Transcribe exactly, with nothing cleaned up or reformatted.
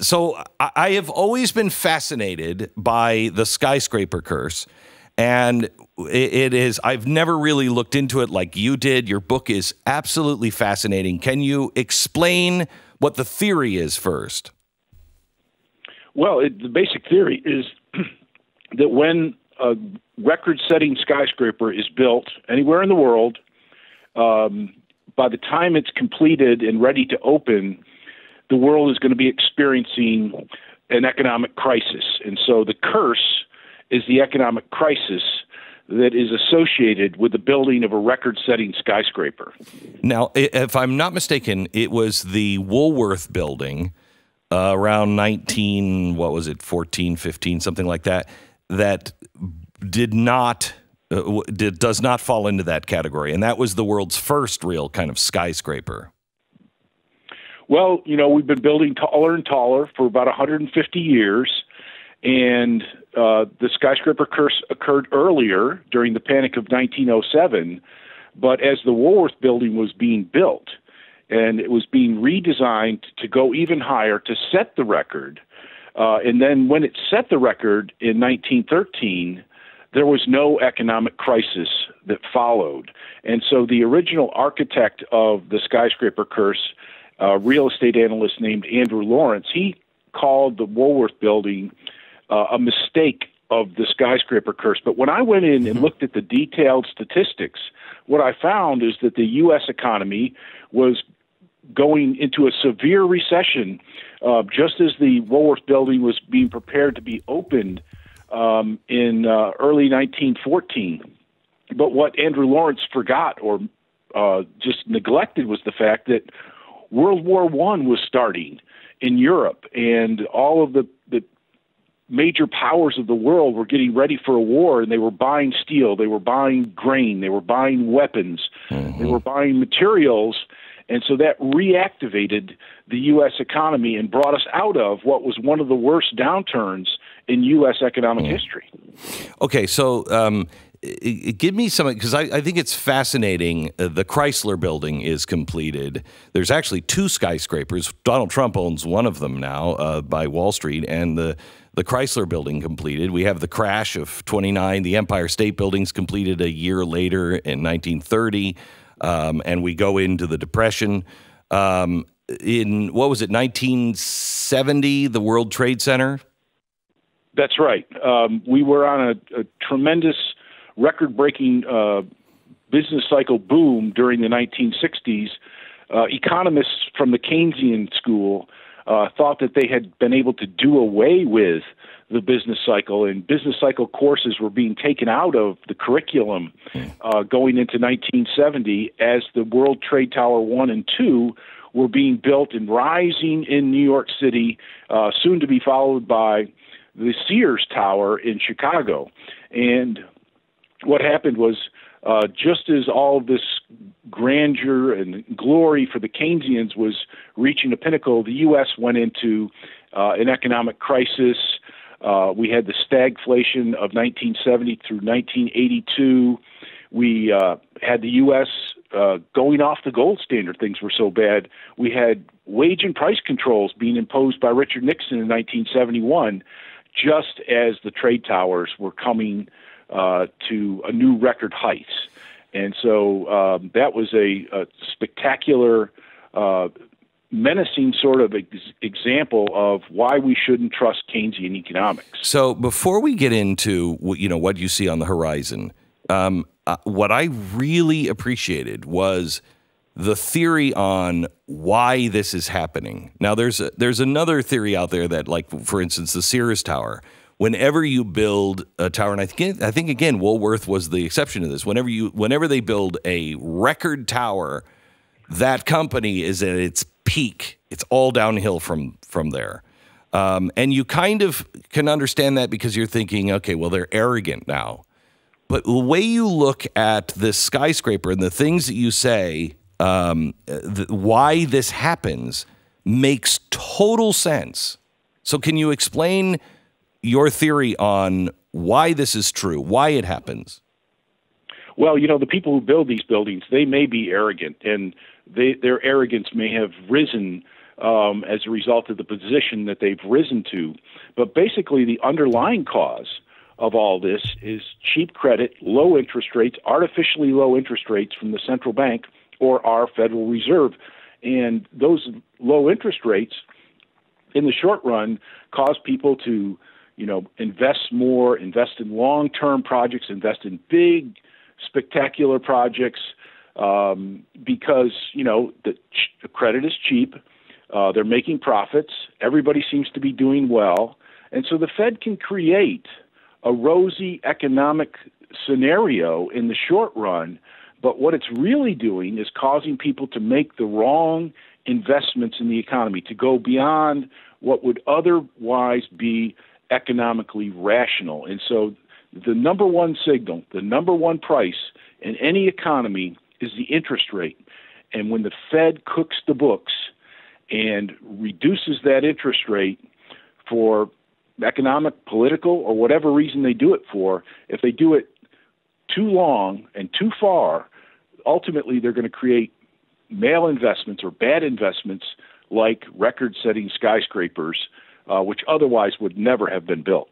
so I, I have always been fascinated by the skyscraper curse. And it is, I've never really looked into it like you did. Your book is absolutely fascinating. Can you explain what the theory is first? Well, it, the basic theory is that when a record-setting skyscraper is built anywhere in the world, um, by the time it's completed and ready to open, the world is going to be experiencing an economic crisis. And so the curse is the economic crisis that is associated with the building of a record-setting skyscraper. Now, if I'm not mistaken, it was the Woolworth Building uh, around nineteen, what was it, fourteen, fifteen, something like that, that did not, uh, did, does not fall into that category, and that was the world's first real kind of skyscraper. Well, you know, we've been building taller and taller for about one hundred fifty years, and uh, the skyscraper curse occurred earlier during the Panic of nineteen oh seven, but as the Woolworth Building was being built and it was being redesigned to go even higher to set the record, uh, and then when it set the record in nineteen thirteen, there was no economic crisis that followed. And so the original architect of the skyscraper curse, a real estate analyst named Andrew Lawrence, he called the Woolworth Building Uh, a mistake of the skyscraper curse. But when I went in and looked at the detailed statistics, what I found is that the U S economy was going into a severe recession uh, just as the Woolworth Building was being prepared to be opened um, in uh, early nineteen fourteen. But what Andrew Lawrence forgot or uh, just neglected was the fact that World War One was starting in Europe, and all of the, the major powers of the world were getting ready for a war, and they were buying steel, they were buying grain, they were buying weapons, mm-hmm. they were buying materials, and so that reactivated the U S economy and brought us out of what was one of the worst downturns in U S economic mm-hmm. history. Okay, so um, give me some, because I, I think it's fascinating. Uh, the Chrysler Building is completed. There's actually two skyscrapers. Donald Trump owns one of them now uh, by Wall Street, and the The Chrysler Building completed. We have the crash of twenty-nine. The Empire State Building's completed a year later in nineteen thirty, um, and we go into the Depression. Um, in, what was it, nineteen seventy, the World Trade Center? That's right. Um, we were on a, a tremendous record-breaking uh, business cycle boom during the nineteen sixties. Uh, economists from the Keynesian school Uh, thought that they had been able to do away with the business cycle, and business cycle courses were being taken out of the curriculum uh, going into nineteen seventy as the World Trade Tower one and two were being built and rising in New York City, uh, soon to be followed by the Sears Tower in Chicago. And what happened was, Uh, just as all this grandeur and glory for the Keynesians was reaching a pinnacle, the U S went into uh, an economic crisis. Uh, we had the stagflation of nineteen seventy through nineteen eighty-two. We uh, had the U S uh, going off the gold standard. Things were so bad. We had wage and price controls being imposed by Richard Nixon in nineteen seventy-one, just as the trade towers were coming Uh, to a new record heights. And so um, that was a, a spectacular, uh, menacing sort of ex example of why we shouldn't trust Keynesian economics. So before we get into, you know, what you see on the horizon, um, uh, what I really appreciated was the theory on why this is happening. Now, there's, a, there's another theory out there that, like, for instance, the Sears Tower. Whenever you build a tower, and I think I think again Woolworth was the exception to this. Whenever you, whenever they build a record tower, that company is at its peak. It's all downhill from from there, um, and you kind of can understand that because you're thinking, okay, well, they're arrogant now. But the way you look at this skyscraper and the things that you say, um, th why this happens makes total sense. So, can you explain your theory on why this is true, why it happens? Well, you know, the people who build these buildings, they may be arrogant, and they, their arrogance may have risen um, as a result of the position that they've risen to. But basically, the underlying cause of all this is cheap credit, low interest rates, artificially low interest rates from the central bank or our Federal Reserve. And those low interest rates in the short run cause people to, you know, invest more, invest in long-term projects, invest in big, spectacular projects, um, because, you know, the, ch- the credit is cheap. Uh, they're making profits. Everybody seems to be doing well. And so the Fed can create a rosy economic scenario in the short run, but what it's really doing is causing people to make the wrong investments in the economy, to go beyond what would otherwise be economically rational. And so the number one signal, the number one price in any economy is the interest rate. And when the Fed cooks the books and reduces that interest rate for economic, political, or whatever reason they do it for, if they do it too long and too far, ultimately they're going to create male investments or bad investments like record-setting skyscrapers, uh, which otherwise would never have been built.